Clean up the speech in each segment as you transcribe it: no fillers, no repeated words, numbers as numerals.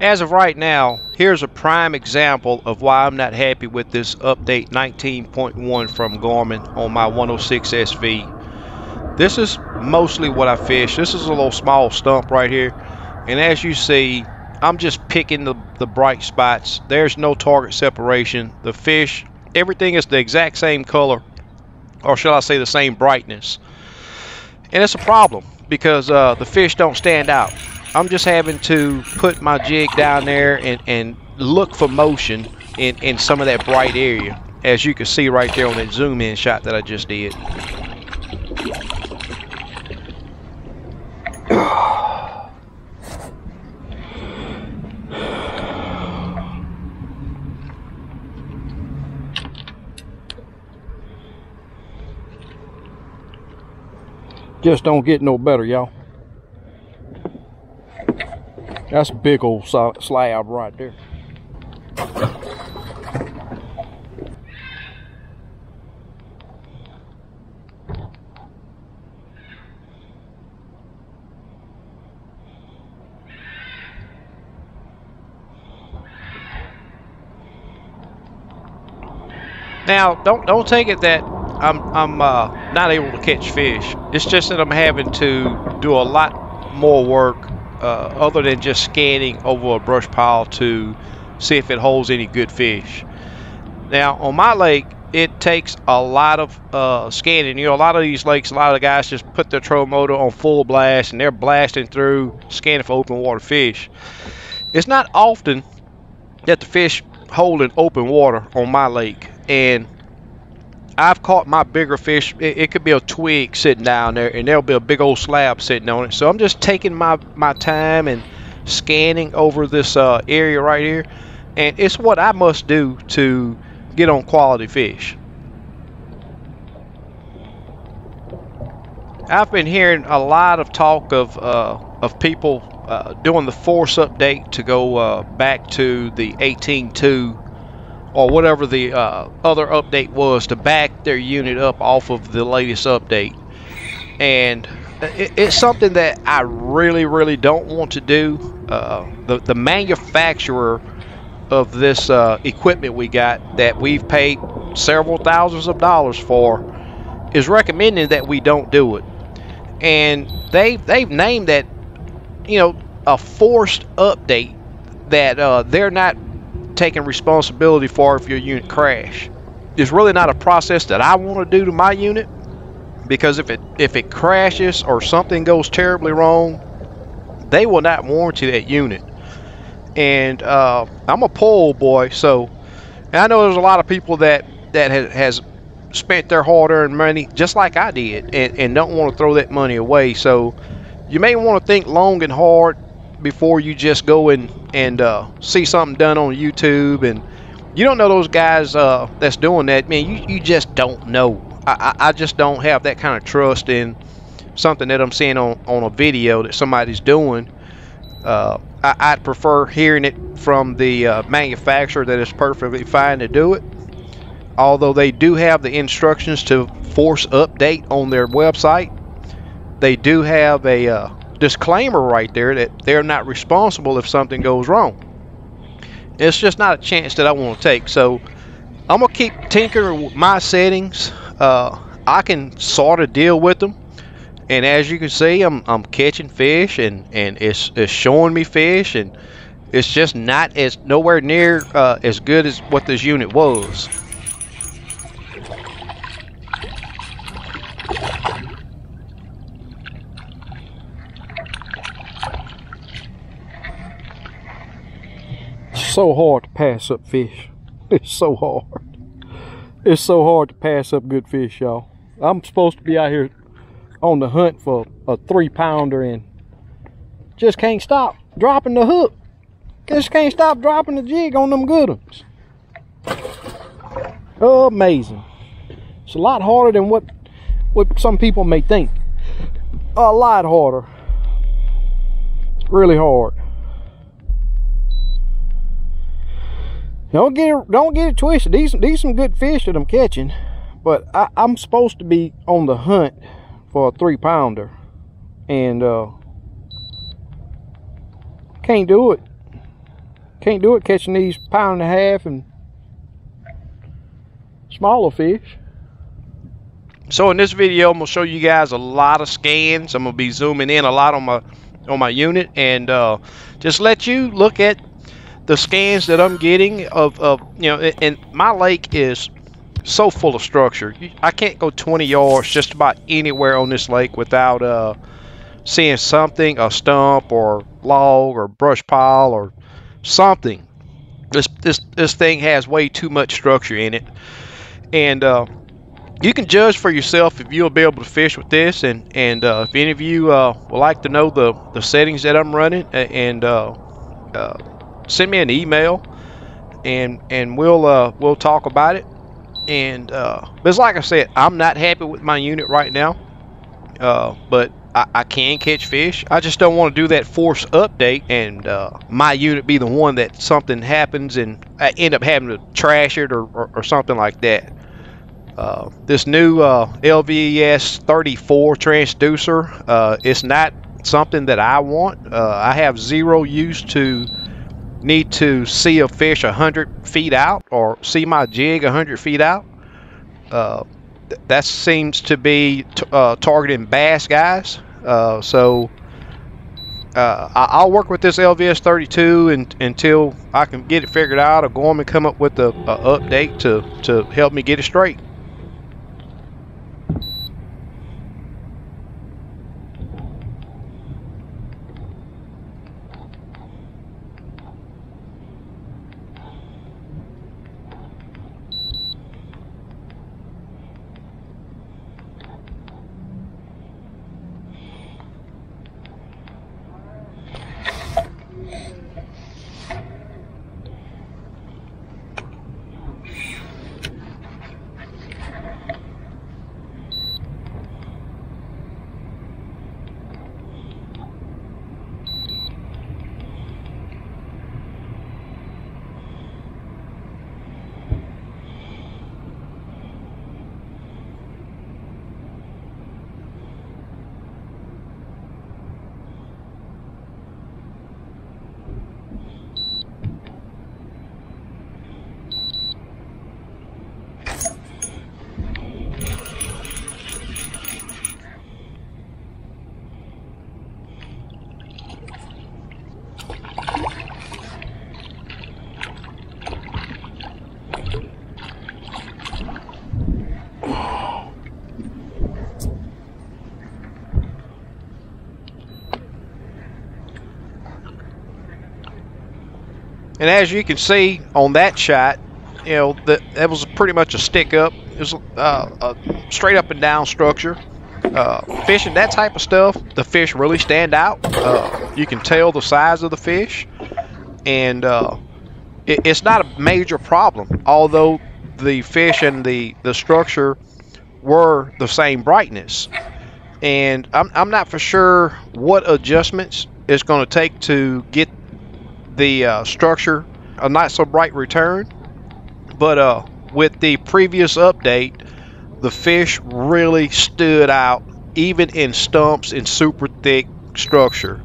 As of right now, here's a prime example of why I'm not happy with this update 19.1 from Garmin on my 106 SV. This is mostly what I fish. This is a little small stump right here, and as you see, I'm just picking the bright spots. There's no target separation. The fish, everything is the exact same color, or shall I say the same brightness, and it's a problem because the fish don't stand out. I'm just having to put my jig down there and look for motion in some of that bright area, as you can see right there on that zoom in shot that I just did. Just don't get no better, y'all. That's a big old slab right there. Now, don't take it that I'm not able to catch fish. It's just that I'm having to do a lot more work. Other than just scanning over a brush pile to see if it holds any good fish. Now on my lake, it takes a lot of scanning. You know, a lot of these lakes, a lot of guys just put their trolling motor on full blast and they're blasting through, scanning for open water fish. It's not often that the fish hold in open water on my lake, and I've caught my bigger fish. It could be a twig sitting down there, and there'll be a big old slab sitting on it. So I'm just taking my time and scanning over this area right here, and it's what I must do to get on quality fish. I've been hearing a lot of talk of people doing the force update to go back to the 18.2. or whatever the other update was, to back their unit up off of the latest update. And it's something that I really don't want to do. The manufacturer of this equipment we got, that we've paid several thousands of dollars for, is recommending that we don't do it. And they've named that, you know, a forced update that they're not taking responsibility for if your unit crash. It's really not a process that I want to do to my unit, because if it crashes or something goes terribly wrong, they will not warranty that unit. And I'm a pole boy, so, and I know there's a lot of people that has spent their hard-earned money just like I did, and don't want to throw that money away. So you may want to think long and hard before you just go and see something done on YouTube. And you don't know those guys that's doing that, man. You just don't know. I just don't have that kind of trust in something that I'm seeing on a video that somebody's doing. I'd prefer hearing it from the manufacturer that it's perfectly fine to do it, although they do have the instructions to force update on their website. They do have a disclaimer right there that they're not responsible if something goes wrong. It's just not a chance that I want to take. So I'm gonna keep tinkering with my settings. I can sort of deal with them, and as you can see, I'm catching fish, and it's showing me fish, and it's just not nowhere near as good as what this unit was. So hard to pass up fish. It's so hard. It's so hard to pass up good fish, y'all. I'm supposed to be out here on the hunt for a 3-pounder and just can't stop dropping the hook. Just can't stop dropping the jig on them good ones. Amazing. It's a lot harder than what some people may think. A lot harder. Really hard. Don't get it twisted. These some good fish that I'm catching, but I'm supposed to be on the hunt for a 3-pounder, and can't do it. Can't do it catching these 1.5 pound and smaller fish. So in this video, I'm gonna show you guys a lot of scans. I'm gonna be zooming in a lot on my unit, and just let you look at the scans that I'm getting of you know, and my lake is so full of structure. I can't go 20 yards just about anywhere on this lake without seeing something, a stump or log or brush pile or something. This thing has way too much structure in it, and you can judge for yourself if you'll be able to fish with this. And if any of you would like to know the settings that I'm running, and send me an email, and we'll talk about it. And but it's like I said, I'm not happy with my unit right now, but I can catch fish. I just don't want to do that force update and my unit be the one that something happens and I end up having to trash it or something like that. This new LVS34 transducer, it's not something that I want. I have zero use to need to see a fish 100 feet out or see my jig 100 feet out. That seems to be targeting bass guys. So I'll work with this LVS32 until I can get it figured out, or Garmin come up with a update to help me get it straight. And as you can see on that shot, you know, that was pretty much a stick up. It was a straight up and down structure. Fishing that type of stuff, the fish really stand out. You can tell the size of the fish, and it's not a major problem. Although the fish and the structure were the same brightness, and I'm not for sure what adjustments it's going to take to get the structure a not so bright return, but with the previous update, the fish really stood out, even in stumps and super thick structure.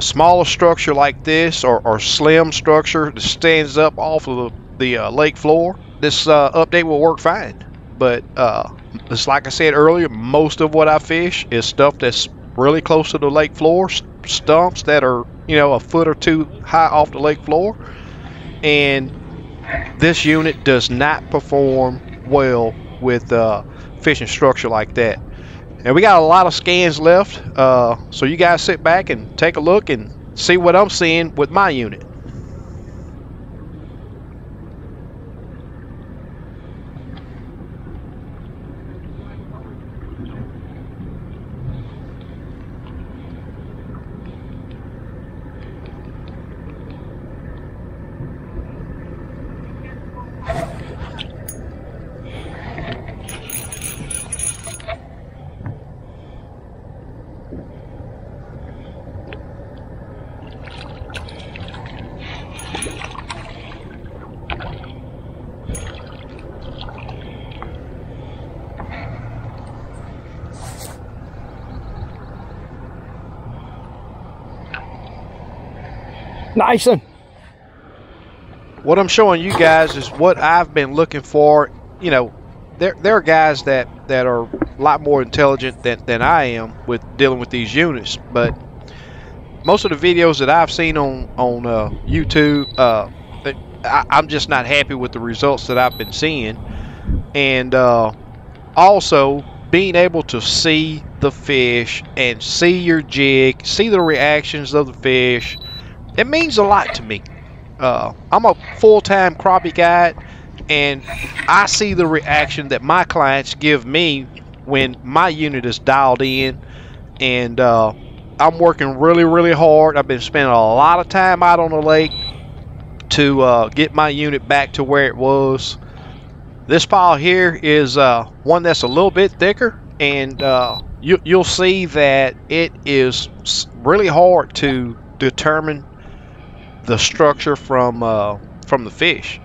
Smaller structure like this, or slim structure that stands up off of the lake floor, this update will work fine. But it's like I said earlier, most of what I fish is stuff that's really close to the lake floor, stumps that are, you know, a foot or two high off the lake floor, and this unit does not perform well with fishing structure like that. And we got a lot of scans left, so you guys sit back and take a look and see what I'm seeing with my unit. Nice one. what I'm showing you guys is what I've been looking for. You know, there are guys that are a lot more intelligent than I am with dealing with these units, but most of the videos that I've seen on YouTube, I'm just not happy with the results that I've been seeing. And also being able to see the fish and see your jig, see the reactions of the fish, it means a lot to me. I'm a full-time crappie guide, and I see the reaction that my clients give me when my unit is dialed in. And I'm working really, really hard. I've been spending a lot of time out on the lake to get my unit back to where it was. This pile here is one that's a little bit thicker, and you'll see that it is really hard to determine the structure from the fish.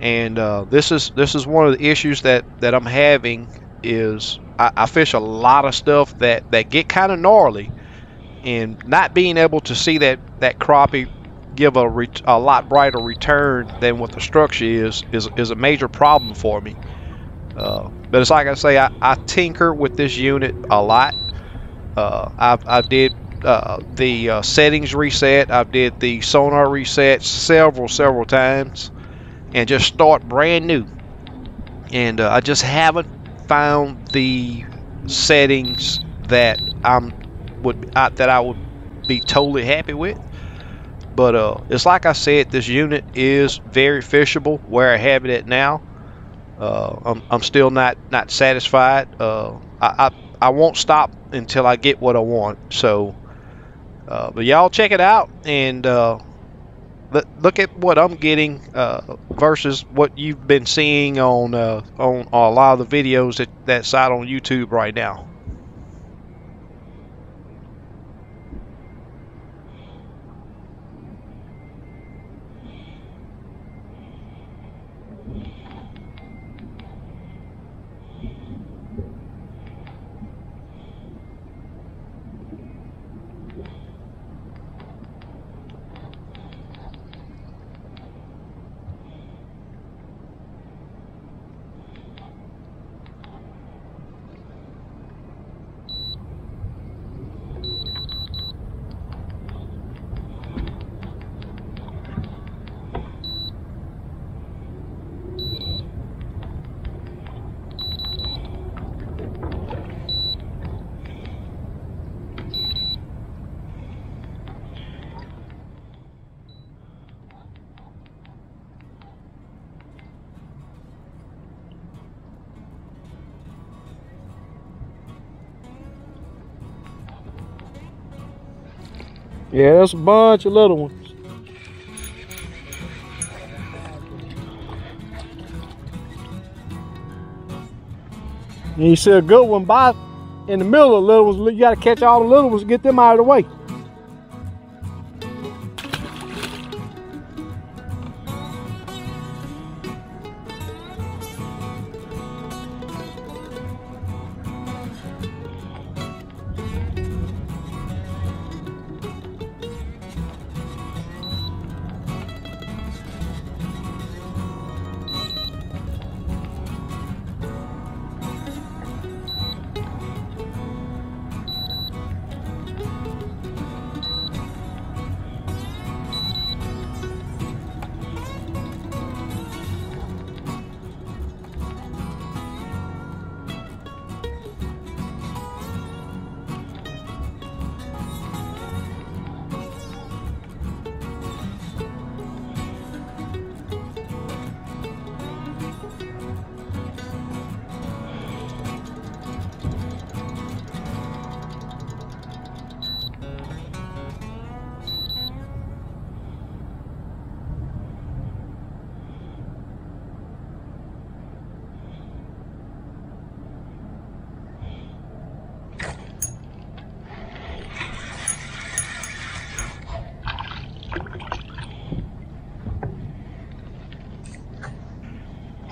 And this is one of the issues that I'm having is I fish a lot of stuff that get kind of gnarly, and not being able to see that crappie give a lot brighter return than what the structure is a major problem for me. But it's like I say, I tinker with this unit a lot. I did the settings reset, I did the sonar reset several times, and just start brand new. And I just haven't found the settings that I would be totally happy with. But it's like I said, this unit is very fishable where I have it at now. I'm still not satisfied. I won't stop until I get what I want. So, but y'all check it out, and look at what I'm getting versus what you've been seeing on a lot of the videos that's out on YouTube right now. Yeah, that's a bunch of little ones. And you see a good one by in the middle of the little ones. You got to catch all the little ones to get them out of the way.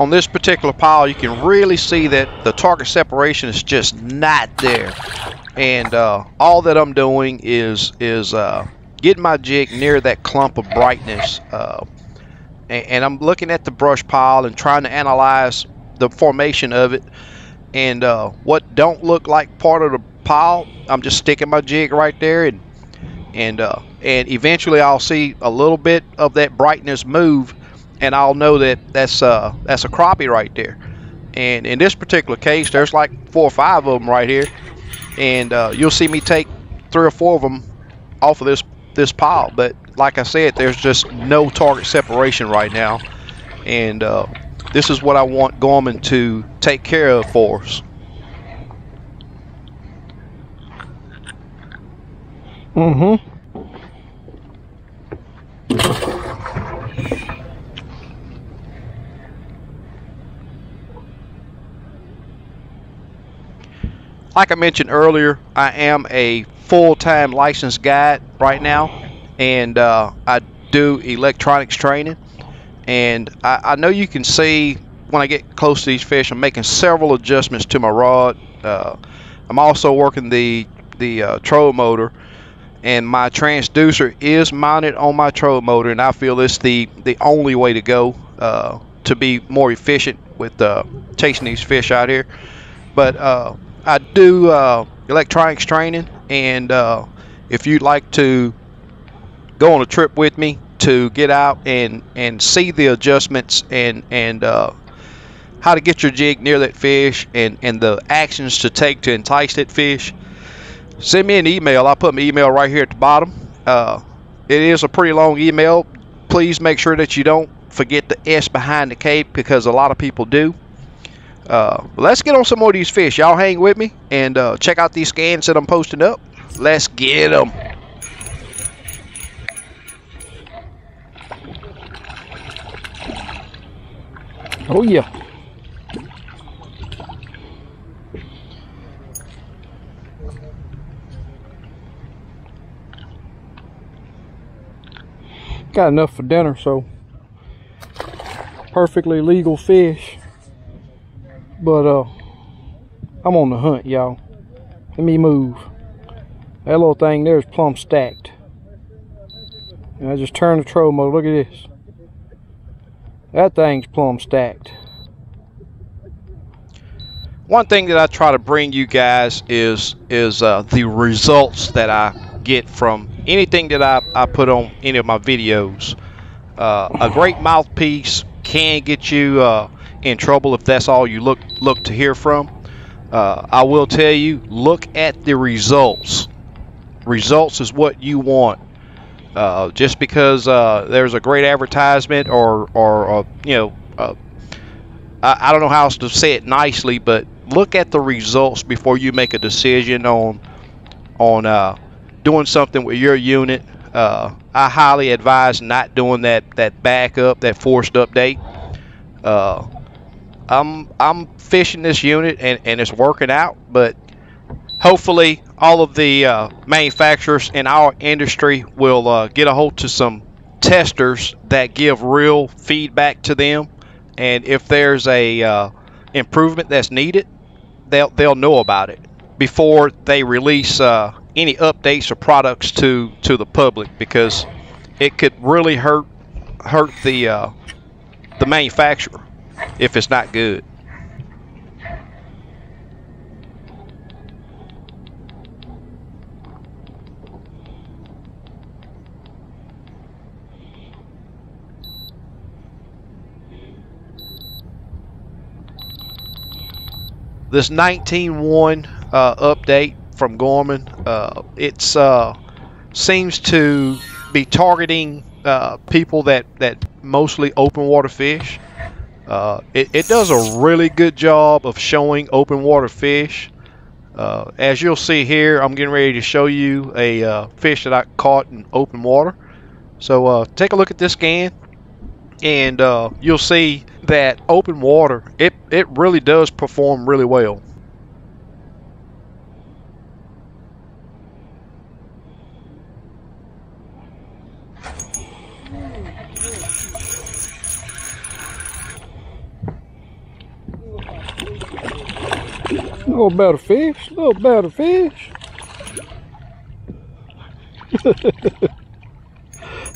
On this particular pile, you can really see that the target separation is just not there, and all that I'm doing is getting my jig near that clump of brightness. and I'm looking at the brush pile and trying to analyze the formation of it, and what don't look like part of the pile, I'm just sticking my jig right there, and eventually I'll see a little bit of that brightness move, and I'll know that that's a crappie right there. And in this particular case, there's like 4 or 5 of them right here, and you'll see me take 3 or 4 of them off of this pile. But like I said, there's just no target separation right now, and this is what I want Garmin to take care of for us. Like I mentioned earlier, I am a full-time licensed guide right now, and I do electronics training. And I know you can see when I get close to these fish, I'm making several adjustments to my rod. I'm also working the trolling motor, and my transducer is mounted on my trolling motor, and I feel it's the only way to go to be more efficient with chasing these fish out here. But I do electronics training, and if you'd like to go on a trip with me to get out and see the adjustments and how to get your jig near that fish and the actions to take to entice that fish, send me an email. I'll put my email right here at the bottom. It is a pretty long email. Please make sure that you don't forget the S behind the K, because a lot of people do. Let's get on some more of these fish. Y'all hang with me and check out these scans that I'm posting up. Let's get them. Oh yeah. Got enough for dinner, so perfectly legal fish. But I'm on the hunt, y'all. Let me move. That little thing there is plumb stacked. And I just turned the troll motor. Look at this. That thing's plumb stacked. One thing that I try to bring you guys is the results that I get from anything that I put on any of my videos. A great mouthpiece can get you in trouble if that's all you look to hear from. I will tell you, look at the results. Results is what you want. Just because there's a great advertisement or you know, I don't know how else to say it nicely, but look at the results before you make a decision on doing something with your unit. I highly advise not doing that backup, that forced update. I'm fishing this unit and it's working out, but hopefully all of the manufacturers in our industry will get a hold to some testers that give real feedback to them, and if there's a improvement that's needed, they'll know about it before they release any updates or products to the public, because it could really hurt the manufacturer if it's not good. This 19.1 update from Garmin, it's seems to be targeting people that mostly open water fish. It does a really good job of showing open water fish. As you'll see here, I'm getting ready to show you a fish that I caught in open water. So take a look at this scan, and you'll see that open water, it really does perform really well. A little better fish, a little better fish.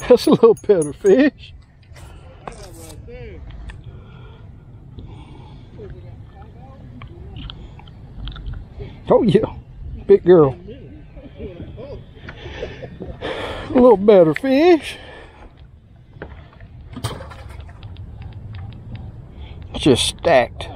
That's a little better fish. Told you. Big girl. A little better fish. It's just stacked.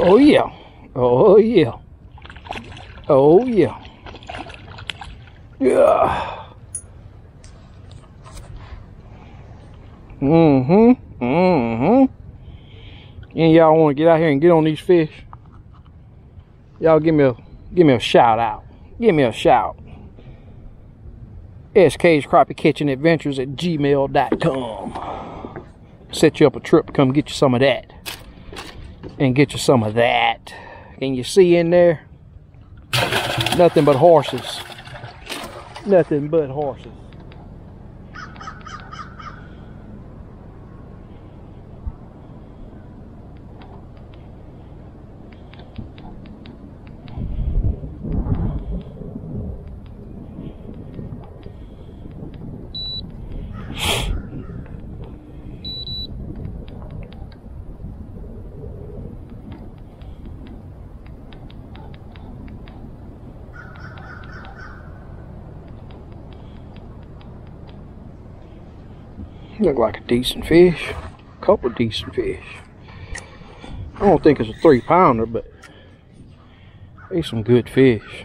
Oh yeah, oh yeah, oh yeah, yeah. Any y'all want to get out here and get on these fish? Y'all give me a shout out. Give me a shout. SK's Crappie Catching Adventures at gmail.com. Set you up a trip to come get you some of that. And get you some of that. Can you see in there? Nothing but horses. Nothing but horses. Look like a decent fish, a couple decent fish. I don't think it's a 3-pounder, but they're some good fish.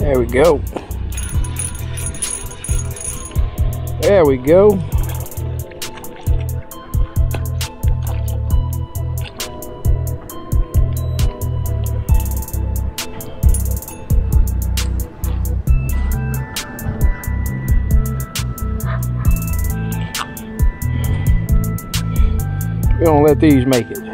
There we go. There we go. We don't let these make it.